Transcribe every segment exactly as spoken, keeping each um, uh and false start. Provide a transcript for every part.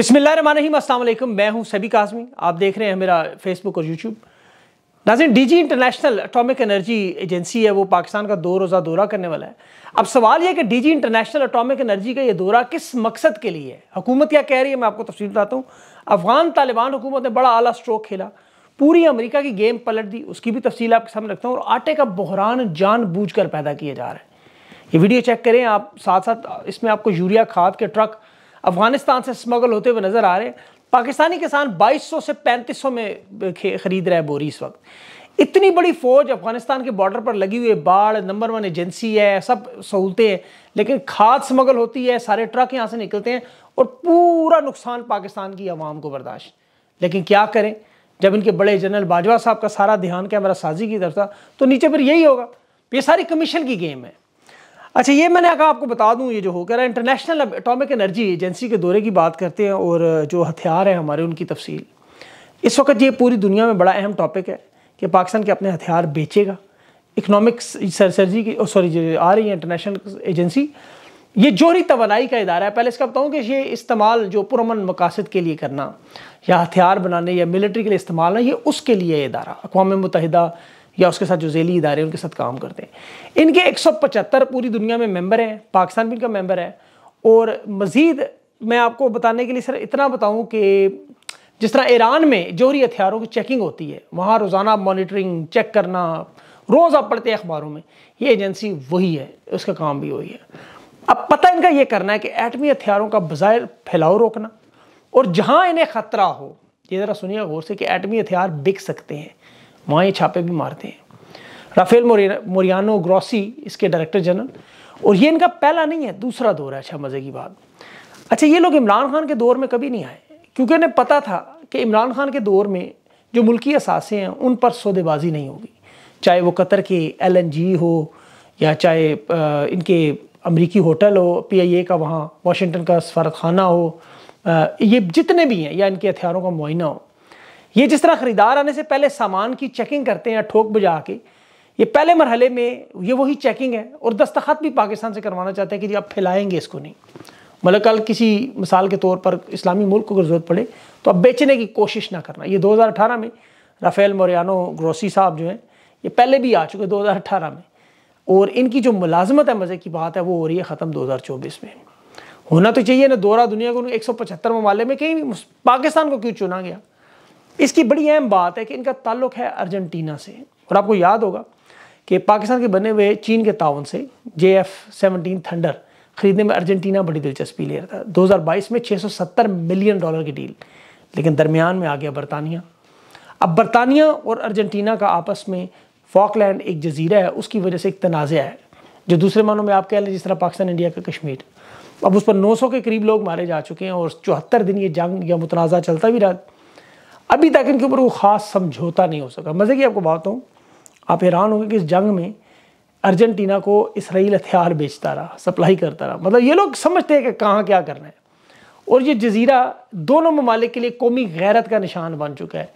बिस्मिल्लाहिर्रहमानिर्रहीम, अस्सलाम वालेकुम। मैं हूं सबी काज़मी, आप देख रहे हैं मेरा फेसबुक और यूट्यूब। नाज़रीन, D G International atomic energy agency है, वो पाकिस्तान का दो रोज़ा दौरा करने वाला है। अब सवाल यह कि D G International atomic Energy का ये दौरा किस मकसद के लिए है, हुकूमत क्या कह रही है, मैं आपको तफसील बताता हूँ। अफ़गान तालिबान हुकूमत ने बड़ा आला स्ट्रोक खेला, पूरी अमेरिका की गेम पलट दी, उसकी भी तफसील आपके सामने रखता हूँ। और आटे का बहरान जानबूझ कर पैदा किया जा रहा है, ये वीडियो चेक करें आप। साथ साथ इसमें आपको यूरिया खाद के ट्रक अफगानिस्तान से स्मगल होते हुए नज़र आ रहे हैं। पाकिस्तानी किसान बाईस सौ से पैंतीस सौ में ख़रीद रहे हैं बोरी इस वक्त। इतनी बड़ी फ़ौज अफगानिस्तान के बॉर्डर पर लगी हुई है, बाढ़ नंबर वन एजेंसी है, सब सहूलतें हैं, लेकिन खाद स्मगल होती है, सारे ट्रक यहाँ से निकलते हैं और पूरा नुकसान पाकिस्तान की आवाम को बर्दाश्त। लेकिन क्या करें, जब इनके बड़े जनरल बाजवा साहब का सारा ध्यान कैमरा साजी की तरफ था तो नीचे पर यही होगा। ये सारी कमीशन की गेम है। अच्छा, ये मैंने कहा आपको बता दूं, ये जो होकर है इंटरनेशनल एटॉमिक एनर्जी एजेंसी के दौरे की बात करते हैं और जो हथियार हैं हमारे उनकी तफसील। इस वक्त ये पूरी दुनिया में बड़ा अहम टॉपिक है कि पाकिस्तान के अपने हथियार बेचेगा। इकनॉमिक सरसर्जी की सॉरी जो आ रही है इंटरनेशनल एजेंसी, ये जोहरी तवानाई का इदारा है। पहले इसका बताऊँ कि ये इस्तेमाल जो पुरमन मकासद के लिए करना या हथियार बनाने या मिलिट्री के लिए इस्तेमाल ना, ये उसके लिए इदारा अक़वाम मुत्तहिदा या उसके साथ जो जेली इदारे उनके साथ काम करते हैं। इनके एक सौ पचहत्तर पूरी दुनिया में मेंबर हैं, पाकिस्तान भी इनका मेंबर है। और मज़ीद मैं आपको बताने के लिए सर इतना बताऊं कि जिस तरह ईरान में जोहरी हथियारों की चेकिंग होती है, वहाँ रोज़ाना मॉनिटरिंग चेक करना, रोज़ आप पढ़ते हैं अखबारों में, ये एजेंसी वही है, उसका काम भी वही है। अब पता इनका ये करना है कि एटमी हथियारों का बज़ाहिर फैलाव रोकना, और जहाँ इन्हें ख़तरा हो, ये ज़रा सुनिए गौर से कि एटमी हथियार बिक सकते हैं, वहाँ ये छापे भी मारते हैं। राफेल मोरियानो ग्रोसी इसके डायरेक्टर जनरल, और ये इनका पहला नहीं है, दूसरा दौर है। अच्छा, मज़े की बात, अच्छा ये लोग इमरान खान के दौर में कभी नहीं आए क्योंकि उन्हें पता था कि इमरान खान के दौर में जो मुल्की असासे हैं उन पर सौदेबाजी नहीं होगी, चाहे वो कतर के एल एन जी हो या चाहे इनके अमरीकी होटल हो, पी आई ए का वहाँ वाशिंगटन का सफारतखाना हो, ये जितने भी हैं, या इनके हथियारों का मुआयना हो। ये जिस तरह ख़रीदार आने से पहले सामान की चेकिंग करते हैं ठोक बजा के, ये पहले मरहले में ये वही चेकिंग है। और दस्तखत भी पाकिस्तान से करवाना चाहते हैं कि जी आप फैलाएंगे इसको नहीं, मतलब कल किसी मिसाल के तौर पर इस्लामी मुल्क को अगर ज़रूरत पड़े तो आप बेचने की कोशिश ना करना। ये दो हज़ार अठारह में राफेल मोरियानो ग्रोसी साहब जो हैं ये पहले भी आ चुके दो हज़ार अठारह में, और इनकी जो मुलाजमत है, मज़े की बात है, वो हो रही है ख़त्म दो हज़ार चौबीस में। होना तो चाहिए ना दौरा दुनिया को एक सौ पचहत्तर ममालिक में, कहीं पाकिस्तान को क्यों चुना गया। इसकी बड़ी अहम बात है कि इनका ताल्लुक़ है अर्जेंटीना से, और आपको याद होगा कि पाकिस्तान के बने हुए चीन के ताउन से जे सेवनटीन थंडर ख़रीदने में अर्जेंटीना बड़ी दिलचस्पी ले रहा था। दो हज़ार बाईस में छह सौ सत्तर मिलियन डॉलर की डील, लेकिन दरमियान में आ गया बरतानिया। अब बरतानिया और अर्जेंटीना का आपस में फॉकलैंड एक जजीरा है, उसकी वजह से एक तनाज़ा है, जो दूसरे मानों में आप कह लें जिस तरह पाकिस्तान इंडिया का कश्मीर। अब उस पर नौ सौ के करीब लोग मारे जा चुके हैं और चौहत्तर दिन ये जंग या मुतनाज़ा चलता भी रहा। अभी तक इनके ऊपर वो ख़ास समझौता नहीं हो सका। मज़े की आपको बात हूँ, आप हैरान होंगे कि इस जंग में अर्जेंटीना को इसराइल हथियार बेचता रहा, सप्लाई करता रहा, मतलब ये लोग समझते हैं कि कहाँ क्या करना है। और ये जजीरा दोनों ममालिक के लिए कौमी गैरत का निशान बन चुका है।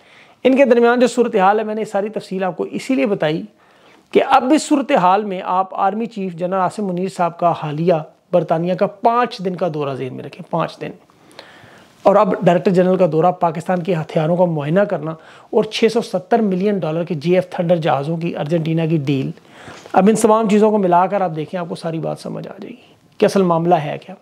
इनके दरमियान जो सूरत हाल है, मैंने सारी तफसील आपको इसीलिए बताई कि अब इस सूरत हाल में आप army chief general Asif Munir साहब का हालिया बरतानिया का पाँच दिन का दौरा जेहन में रखें, पाँच दिन और अब डायरेक्टर जनरल का दौरा, पाकिस्तान के हथियारों का मुआयना करना, और छह सौ सत्तर मिलियन डॉलर के जी एफ थंडर जहाज़ों की अर्जेंटीना की डील। अब इन तमाम चीज़ों को मिलाकर आप देखें, आपको सारी बात समझ आ जाएगी कि असल मामला है क्या।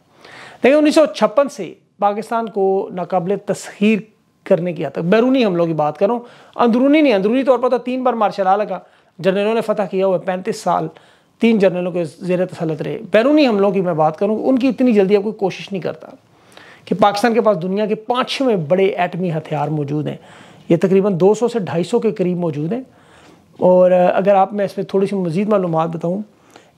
देखिए, उन्नीस सौ छप्पन से पाकिस्तान को नाकाबिल तस्खीर करने की हद तक, बैरूनी हमलों की बात करूँ, अंदरूनी नहीं, अंदरूनी तौर पर तो तीन बार मार्शल आला का जनरलों ने फतह किया हुआ, पैंतीस साल तीन जनरलों के जेर तसलत रहे। बैरूनी हमलों की मैं बात करूँ, उनकी इतनी जल्दी आपको कोशिश नहीं करता कि पाकिस्तान के पास दुनिया के पाँचवें बड़े एटमी हथियार मौजूद हैं, ये तकरीबन दो सौ से ढाई सौ के करीब मौजूद हैं। और अगर आप मैं इसमें थोड़ी सी मज़ीद मालूमात बताऊँ,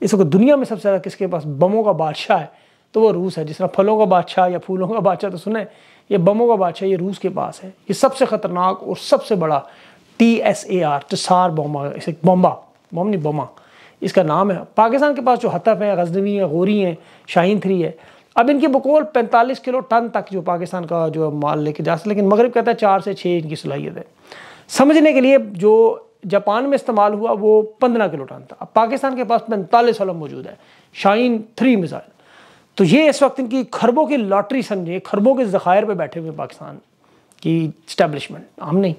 इस वक्त दुनिया में सबसे ज़्यादा किसके पास बमों का बादशाह है तो वो रूस है। जिस तरह फलों का बादशाह या फूलों का बादशाह तो सुना है, ये बमों का बादशाह ये रूस के पास है। ये सबसे ख़तरनाक और सबसे बड़ा T S A R Tsar Bomba इसे बॉम्बा बॉमनी बमा इसका नाम है। पाकिस्तान के पास जो हतफ है, गजनवी है, घोरी हैं, शाहीन थ्री है। अब इनके बकौल पैंतालीस किलो टन तक जो पाकिस्तान का जो माल लेके जा सकते, लेकिन मगरब कहता है चार से छः इनकी सलाहियत है। समझने के लिए, जो जापान में इस्तेमाल हुआ वो पंद्रह किलो टन था, अब पाकिस्तान के पास पैंतालीस वाला मौजूद है शाहीन थ्री मिसाइल। तो ये इस वक्त इनकी खरबों की लॉटरी समझिए, खरबों के ज़खायर पे बैठे हुए पाकिस्तान की इस्टेब्लिशमेंट। हम नहीं,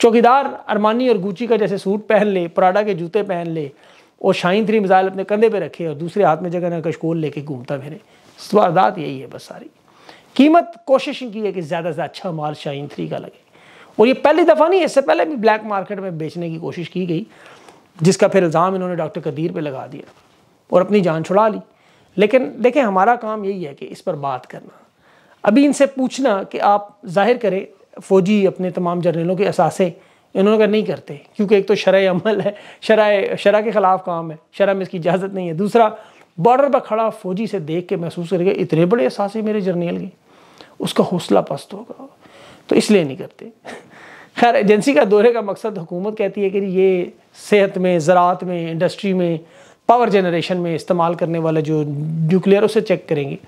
चौकीदार अरमानी और गुची का जैसे सूट पहन ले, प्राडा के जूते पहन ले और शाहीन थ्री मिसाइल अपने कंधे पे रखे और दूसरे हाथ में जगह कशकोल लेके घूमता फिरे। वारदात यही है बस सारी। कीमत कोशिश की है कि ज़्यादा से ज़्यादा अच्छा माल शाहीन थ्री का लगे और ये पहली दफ़ा नहीं, इससे पहले भी ब्लैक मार्केट में बेचने की कोशिश की गई, जिसका फिर इल्ज़ाम इन्होंने डॉक्टर कदीर पे लगा दिया और अपनी जान छुड़ा ली। लेकिन देखें, हमारा काम यही है कि इस पर बात करना, अभी इनसे पूछना कि आप जाहिर करें फ़ौजी अपने तमाम जर्नलों के असासे इन्होंने कहा नहीं करते, क्योंकि एक तो शरह अमल है, शरह शरह के ख़िलाफ़ काम है, शरह में इसकी इजाज़त नहीं है। दूसरा, बॉर्डर पर खड़ा फ़ौजी से देख के महसूस करके इतने बड़े असासे मेरे जर्नल के, उसका हौसला पस्त होगा, तो इसलिए नहीं करते। खैर, एजेंसी का दौरे का मकसद हुकूमत कहती है कि ये सेहत में, ज़रात में, इंडस्ट्री में, पावर जनरेशन में इस्तेमाल करने वाला जो न्यूक्लियर उसे चेक करेंगे।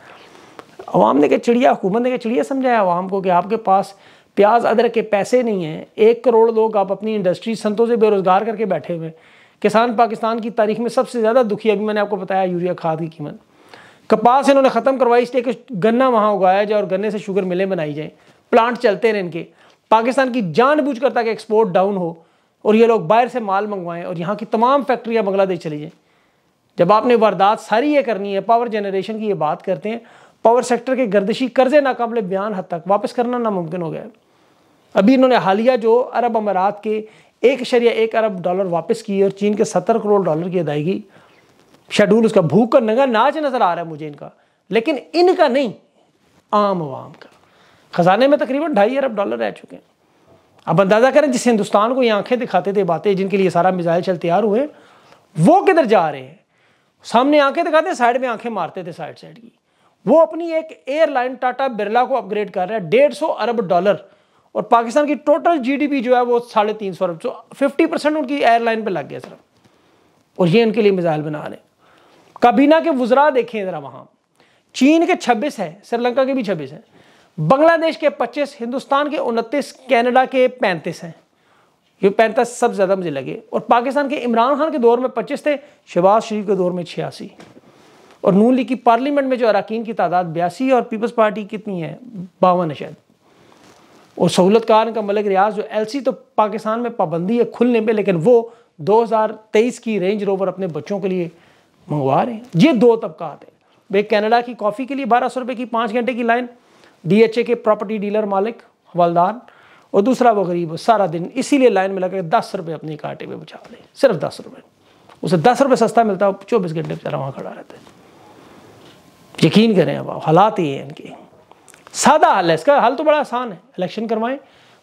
अवाम ने क्या चिड़िया, हुकूमत ने क्या चिड़िया समझाया अवाम को कि आपके पास प्याज अदरक के पैसे नहीं हैं, एक करोड़ लोग आप अपनी इंडस्ट्री संतों से बेरोज़गार करके बैठे हुए। किसान पाकिस्तान की तारीख में सबसे ज़्यादा दुखी, अभी मैंने आपको बताया यूरिया खाद की कीमत। कपास इन्होंने ख़त्म करवाई, इसलिए कि गन्ना वहाँ उगाया जाए और गन्ने से शुगर मिलें बनाई जाएँ, प्लांट चलते रहें इनके। पाकिस्तान की जानबूझ कर ताकि एक्सपोर्ट डाउन हो और ये लोग बाहर से माल मंगवाएं और यहाँ की तमाम फैक्ट्रियाँ बांग्लादेश चली जाएँ। जब आपने वारदात सारी ये करनी है, पावर जनरेशन की ये बात करते हैं, पावर सेक्टर के गर्दिशी कर्जे नाकाबिले बयान हद तक वापस करना नामुमकिन हो गया है। अभी इन्होंने हालिया जो अरब अमारात के एक शरिया एक अरब डॉलर वापस किए और चीन के सत्तर करोड़ डॉलर की अदायगी, शेड्यूल उसका भूख का नंगा नाच नज़र आ रहा है मुझे इनका, लेकिन इनका नहीं, आम आवाम का। खजाने में तकरीबन ढाई अरब डॉलर रह चुके हैं। अब अंदाज़ा करें, जिस हिंदुस्तान को ये आंखें दिखाते थे, बातें जिनके लिए सारा मिसाइल चल तैयार हुए, वो किधर जा रहे हैं। सामने आंखें दिखाते, साइड में आंखें मारते थे, साइड साइड की। वो अपनी एक एयरलाइन टाटा बिरला को अपग्रेड कर रहा है डेढ़ सौ अरब डॉलर और पाकिस्तान की टोटल जीडीपी जो है वो साढ़े तीन सौ अरब, सो फिफ्टी परसेंट उनकी एयरलाइन पर लग गया सिर्फ, और ये उनके लिए मिसाइल बना रहे। काबीना के वुजरा देखें ज़रा वहाँ, चीन के छब्बीस है, श्रीलंका के भी छब्बीस है, बांग्लादेश के पच्चीस, हिंदुस्तान के उनतीस, कनाडा के पैंतीस हैं। ये पैंतीस सबसे ज़्यादा मुझे लगे। और पाकिस्तान के इमरान खान के दौर में पच्चीस थे, शहबाज शरीफ के दौर में छियासी, और नून लीग की पार्लियामेंट में जो अरकान की तादाद बयासी और पीपल्स पार्टी कितनी है, बावन है शायद। और सहूलतकार का मलिक रियाज जो एल सी, तो पाकिस्तान में पाबंदी है खुलने पर, लेकिन वो दो हज़ार तेईस की रेंज रोवर अपने बच्चों के लिए मंगवा रहे हैं। ये दो तबकात हैं। वे कनाडा की कॉफ़ी के लिए बारह सौ रुपये की पाँच घंटे की लाइन, डीएचए के प्रॉपर्टी डीलर मालिक हवलदार, और दूसरा वो गरीब सारा दिन इसीलिए लाइन में लगा दस रुपये अपने कांटे पे बचा ले, सिर्फ दस रुपये। उसे दस रुपये सस्ता मिलता है, चौबीस घंटे बेचारा वहाँ खड़ा रहता है। यकीन करें, अब हालात ये हैं इनके। सादा हल है इसका, हल तो बड़ा आसान है, इलेक्शन करवाएं,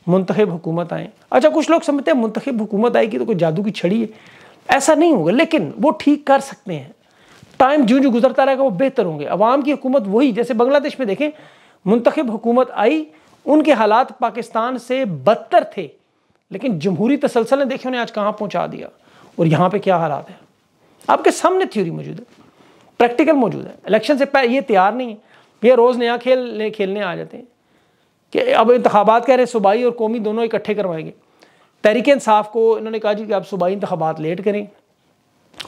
मुंतखब हुकूमत आए। अच्छा, कुछ लोग समझते हैं मुंतखब हुकूमत आएगी तो कोई जादू की छड़ी है, ऐसा नहीं होगा, लेकिन वो ठीक कर सकते हैं। टाइम जो जो गुजरता रहेगा वो बेहतर होंगे। अवाम की हुकूमत वही, जैसे बांग्लादेश में देखें, मुंतखब हुकूमत आई, उनके हालात पाकिस्तान से बदतर थे, लेकिन जमहूरी तसलसल ने देखे उन्हें आज कहाँ पहुँचा दिया और यहाँ पे क्या हालात है। आपके सामने थ्योरी मौजूद है, प्रैक्टिकल मौजूद है। इलेक्शन से पहले ये तैयार नहीं है, ये रोज़ नया खेल खेलने आ जाते हैं कि अब इंतखाबात कह रहे सूबाई और कौमी दोनों इकट्ठे करवाएंगे। तहरीक इंसाफ को इन्होंने कहा जी कि आप सूबाई इंतखाबात लेट करें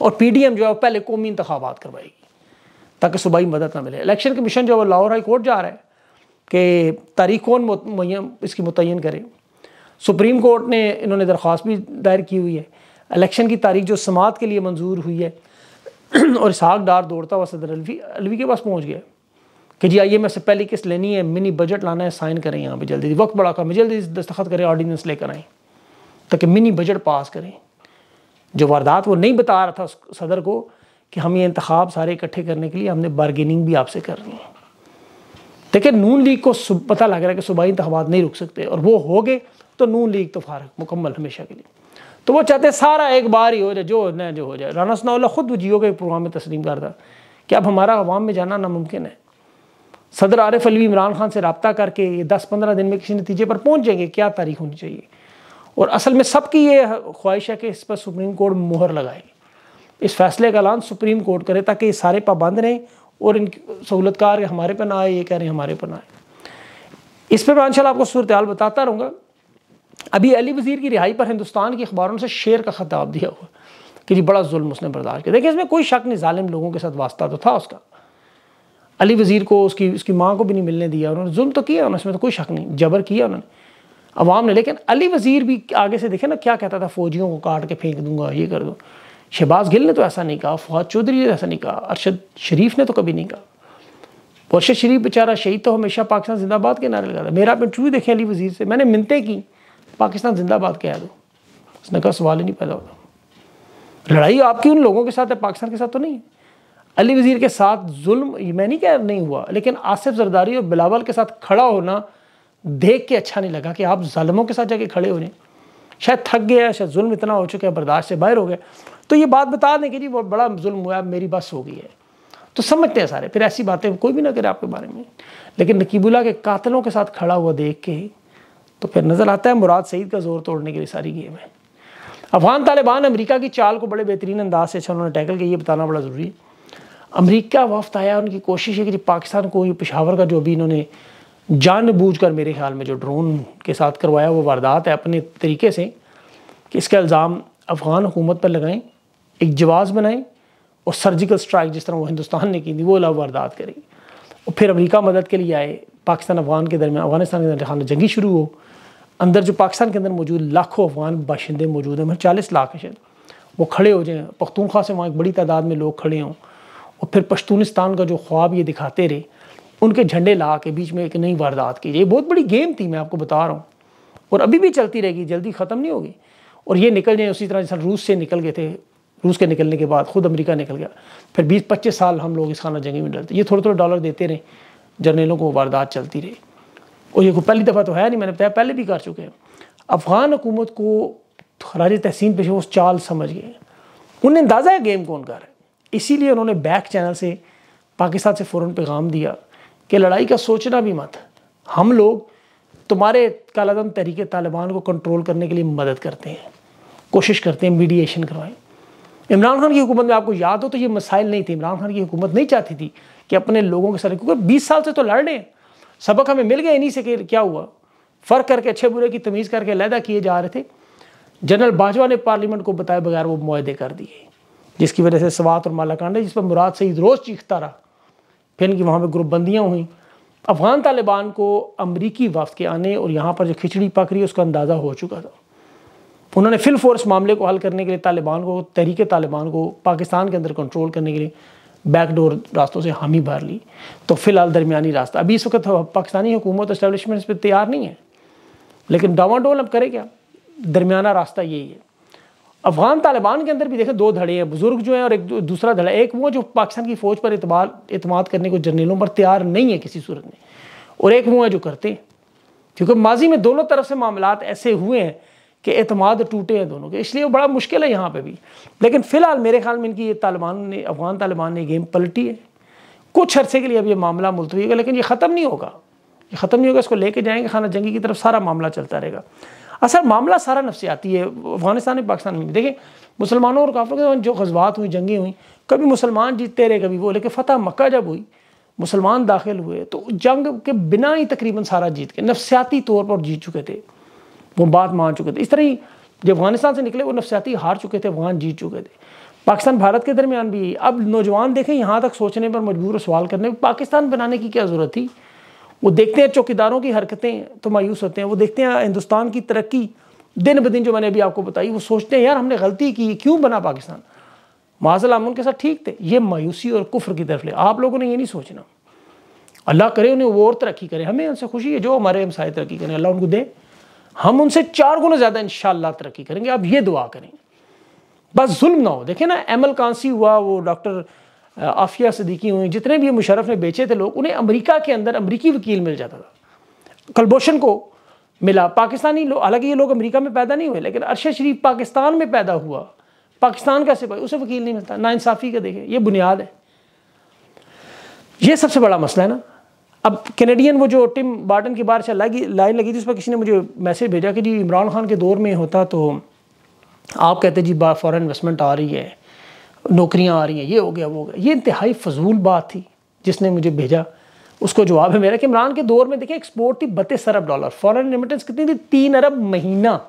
और पी डी एम जो है पहले कौमी इंतखाबात करवाएगी ताकि सूबाई मदद ना मिले। इलेक्शन कमीशन जो है लाहौर हाई कोर्ट जा रहा है कि तारीख कौन इसकी मुतयन करें। सुप्रीम कोर्ट ने इन्होंने दरख्वास्त भी दायर की हुई है। इलेक्शन की तारीख जो समात के लिए मंजूर हुई है और इसहाक डार दौड़ता हुआ सदर अलवी अलवी के पास पहुंच गया कि जी आइए मैं से पहली किस्त लेनी है, मिनी बजट लाना है, साइन करें यहाँ पे जल्दी, वक्त बड़ा कम है, जल्दी दस्तखत करें, ऑर्डीनेंस लेकर आएँ ताकि मिनी बजट पास करें। जो वारदात वो नहीं बता रहा था सदर को कि हम ये इंतखाब सारे इकट्ठे करने के लिए हमने बारगेनिंग भी आपसे करनी है। देखिए, नून लीग को पता लग रहा है कि सूबाई इंतखाबात नहीं रुक सकते और वो हो गए तो नून लीग तो फारग मुकम्मल हमेशा के लिए, तो वो चाहते सारा एक बार ही हो जाए, जो न जो हो जाए। राना सनाउल्लाह खुद जियो के प्रोग्राम में तस्लीम करता कि अब हमारा अवाम में जाना नामुमकिन है। सदर आरिफ अलवी इमरान खान से रबता करके ये दस पंद्रह दिन में किसी नतीजे पर पहुँच जाएंगे, क्या तारीख होनी चाहिए। और असल में सबकी ये ख्वाहिश है कि इस पर सुप्रीम कोर्ट मोहर लगाए, इस फैसले का ऐलान सुप्रीम कोर्ट करे ताकि ये सारे पाबंद रहें और इनकी सहूलतकार हमारे पर ना आए, ये कह रहे हैं हमारे पर ना आए। इस पर मैं इंशाल्लाह आपको सूरत हाल बताता रहूँगा। अभी अली वज़ीर की रिहाई पर हिंदुस्तान के अखबारों से शेर का खिताब दिया हुआ कि जी बड़ा जुल्म उसने बर्दाश्त किया। देखिए, इसमें कोई शक नहीं, जालिम लोगों के साथ वास्ता तो था उसका। अली वज़ीर को उसकी उसकी माँ को भी नहीं मिलने दिया। उन्होंने जुल्म तो किया, उन्होंने इसमें तो कोई शक नहीं, जबर किया उन्होंने अवाम ने। लेकिन अली वज़ीर भी आगे से देखे ना क्या कहता था, फ़ौजियों को काट के फेंक दूंगा, ये कर दो। शहबाज गिल ने तो ऐसा नहीं कहा, फवाद चौधरी ने तो ऐसा नहीं कहा, अरशद शरीफ ने तो कभी नहीं कहा। अरशद शरीफ बेचारा शहीद तो हमेशा पाकिस्तान जिंदाबाद के नारे लगा था। मेरा आप इंटरव्यू देखें अली वज़ीर से, मैंने मिन्नतें की पाकिस्तान जिंदाबाद के याद हो, उसने कहा सवाल ही नहीं पैदा होता। लड़ाई आपकी उन लोगों के साथ है, पाकिस्तान के साथ तो नहीं। अली वज़ीर के साथ जुल्म मैं नहीं कह नहीं हुआ, लेकिन आसिफ जरदारी और बिलावल के साथ खड़ा होना देख के अच्छा नहीं लगा कि आप ज़ालिमों के साथ जाके खड़े हो रहे हैं। शायद थक गया, शायद जुल्म इतना हो चुका है, बर्दाश्त से बाहर हो गया। तो ये बात बता दें कि जी बहुत बड़ा जुल्म हुआ, मेरी बस हो गई है, तो समझते हैं सारे। फिर ऐसी बातें कोई भी ना करे आपके बारे में। लेकिन नकीबुल्ला के कातलों के साथ खड़ा हुआ देख के तो फिर नज़र आता है मुराद सईद का जोर तोड़ने के लिए सारी गेम है। अफगान तालिबान अमेरिका की चाल को बड़े बेहतरीन अंदाज से अच्छा उन्होंने टैकल किया, ये बताना बड़ा ज़रूरी है। अमेरिका वफ्त आया, उनकी कोशिश है कि पाकिस्तान को ये पेशावर का जो भी इन्होंने जानबूझकर मेरे ख्याल में जो ड्रोन के साथ करवाया वो वारदात है अपने तरीके से, कि इसका इल्ज़ाम अफ़गान हुकूमत पर लगाएं, एक जवाज़ बनाएं और सर्जिकल स्ट्राइक जिस तरह वो हिंदुस्तान ने की थी वो ला वारदात करें। और फिर अमेरिका मदद के लिए आए, पाकिस्तान अफगान के दरमियान अफगानिस्तान के दरमियान जंगी शुरू हो। अंदर जो पाकिस्तान के अंदर मौजूद लाखों अफगान बाशिंदे मौजूद हैं, चालीस लाख शायद, वो खड़े हो जाएँ। पख्तूनख्वा से वहाँ एक बड़ी तादाद में लोग खड़े हों और फिर पश्तूनिस्तान का जो ख्वाब ये दिखाते रहे, उनके झंडे ला के बीच में एक नई वारदात की। ये बहुत बड़ी गेम थी, मैं आपको बता रहा हूँ, और अभी भी चलती रहेगी, जल्दी ख़त्म नहीं होगी। और ये निकल जाए उसी तरह जैसे रूस से निकल गए थे, रूस के निकलने के बाद खुद अमेरिका निकल गया, फिर बीस पच्चीस साल हम लोग इस खाना जंगी में डलते। ये थोड़े थोड़े डॉलर देते रहे जर्नलों को, वारदात चलती रही। और ये कोई पहली दफ़ा तो है नहीं, मैंने बताया पहले भी कर चुके हैं। अफ़गान हुकूमत को खराज तहसीन पेश वो चाल समझ गए, उन्हें अंदाज़ा है गेम कौन कर रहा है। इसीलिए उन्होंने बैक चैनल से पाकिस्तान से फ़ौरन पैगाम दिया कि लड़ाई का सोचना भी मत, हम लोग तुम्हारे कालादम तहरीक तालिबान को कंट्रोल करने के लिए मदद करते हैं, कोशिश करते हैं मीडिएशन करवाएं। इमरान खान की हुकूमत में आपको याद हो तो ये मसाइल नहीं थे। इमरान खान की हुकूमत नहीं चाहती थी कि अपने लोगों के साथ, क्योंकि बीस साल से तो लड़ रहे हैं, सबक हमें मिल गए इन्हीं से, क्या हुआ फ़र्क करके अच्छे बुरे की तमीज़ करके अलहदा किए जा रहे थे। जनरल बाजवा ने पार्लियामेंट को बताए बगैर वो मुआहदे कर दिए, जिसकी वजह से सवात और मालाकांड है, जिस पर मुराद सईद रोज़ चीखता रहा। फिर इनकी वहाँ पर ग्रुप बंदियाँ हुई। अफ़गान तालिबान को अमरीकी वफ्त के आने और यहाँ पर जो खिचड़ी पक रही है उसका अंदाज़ा हो चुका था। उन्होंने फिल फोर्स मामले को हल करने के लिए तालिबान को, तहरीक तालिबान को पाकिस्तान के अंदर कंट्रोल करने के लिए बैकडोर रास्तों से हामी भर ली। तो फ़िलहाल दरमियानी रास्ता, अभी इस वक्त पाकिस्तानी हुकूमत इस्टेबलिशमेंट पर तैयार नहीं है, लेकिन डावाडोल अब करे क्या, दरमियाना रास्ता यही है। अफ़गान तालिबान के अंदर भी देखें दो धड़े हैं, बुज़ुर्ग जो हैं और एक दूसरा धड़ा, एक वो जो पाकिस्तान की फ़ौज पर एतमाद एतमाद करने को जर्नलों पर तैयार नहीं है किसी सूरत में, और एक वो है जो करते हैं। क्योंकि माजी में दोनों तरफ से मामलात ऐसे हुए हैं कि एतमाद टूटे हैं दोनों के, इसलिए वो बड़ा मुश्किल है यहाँ पर भी। लेकिन फ़िलहाल मेरे ख्याल में इनकी ये तालिबान ने, अफ़गान तालिबान ने गेम पलटी है। कुछ अरसे के लिए अब ये मामला मुलतवी होगा, लेकिन ये ख़त्म नहीं होगा, ये ख़त्म नहीं होगा, इसको लेके जाएंगे खाना जंगी की तरफ, सारा मामला चलता रहेगा। असल मामला सारा नफसियाती है अफगानिस्तान में, पाकिस्तान में। देखें मुसलमानों और काफिरों के दौरान जो गजवात हुई, जंगें हुई, कभी मुसलमान जीतते रहे, कभी वो, लेकिन फ़तह मक्का जब हुई मुसलमान दाखिल हुए तो जंग के बिना ही तकरीबन सारा जीत के नफसियाती तौर पर जीत चुके थे, वो बात मान चुके थे। इस तरह ही जब अफगानिस्तान से निकले वो नफसियाती हार चुके थे, अफगान जीत चुके थे। पाकिस्तान भारत के दरमियान भी अब नौजवान देखें यहाँ तक सोचने पर मजबूर और सवाल करने, पाकिस्तान बनाने की क्या ज़रूरत थी। वो देखते हैं चौकीदारों की हरकतें तो मायूस होते हैं, वो देखते हैं हिंदुस्तान की तरक्की दिन ब दिन जो मैंने अभी आपको बताई, वो सोचते हैं यार हमने गलती की, क्यों बना पाकिस्तान, माजल हम उनके साथ ठीक थे। ये मायूसी और कुफ्र की तरफ ले, आप लोगों ने ये नहीं सोचना। अल्लाह करे उन्हें वो और तरक्की करे, हमें उनसे खुशी है जो हमारे हमसाय तरक्की करें, अल्लाह उनको दे, हम उनसे चार गुना ज़्यादा इंशाअल्लाह तरक्की करेंगे, आप ये दुआ करें, बस जुल्म ना हो। देखें ना एमल कांसी हुआ, वो डॉक्टर आफिया सिद्दीकी हुई, जितने भी मुशर्रफ ने बेचे थे लोग, उन्हें अमेरिका के अंदर अमेरिकी वकील मिल जाता था। कुलभूषण को मिला पाकिस्तानी लोग, हालांकि ये लोग अमेरिका में पैदा नहीं हुए, लेकिन अरशद शरीफ पाकिस्तान में पैदा हुआ, पाकिस्तान का सिपाही, उसे वकील नहीं मिलता। नाइंसाफ़ी का देखें ये बुनियाद है, ये सबसे बड़ा मसला है ना। अब कैनेडियन वो जो टिम बार्टन की बार से लाइन लगी थी, उस पर किसी ने मुझे मैसेज भेजा कि जी इमरान खान के दौर में होता तो आप कहते जी फॉरेन इन्वेस्टमेंट आ रही है, नौकरियां आ रही हैं, ये हो गया वो हो गया। ये इंतहाई फजूल बात थी। जिसने मुझे भेजा उसको जवाब है मेरा कि इमरान के दौर में देखिए एक्सपोर्ट थी बत्तीस अरब डॉलर, फॉरेन रेमिटेंस कितनी थी तीन अरब महीना,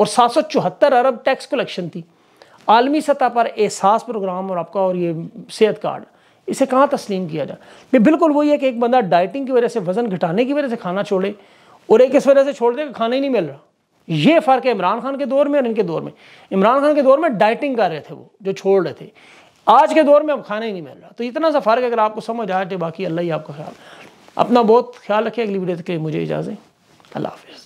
और सात सौ चौहत्तर अरब टैक्स कलेक्शन थी। आलमी सतह पर एहसास प्रोग्राम और आपका और ये सेहत कार्ड, इसे कहाँ तस्लीम किया जाए। बिल्कुल वही है कि एक बंदा डाइटिंग की वजह से, वज़न घटाने की वजह से खाना छोड़े और एक इस वजह से छोड़ दे कि खाना ही नहीं मिल रहा। ये फ़र्क है इमरान खान के दौर में और इनके दौर में। इमरान खान के दौर में डाइटिंग कर रहे थे वो जो छोड़ रहे थे, आज के दौर में अब खाना ही नहीं मिल रहा। तो इतना सा फ़र्क अगर आपको समझ आए तो बाकी अल्लाह ही आपका ख्याल। अपना बहुत ख्याल रखिए। अगली वीडियो तक के लिए मुझे इजाज़त, अल्लाह हाफ़िज़।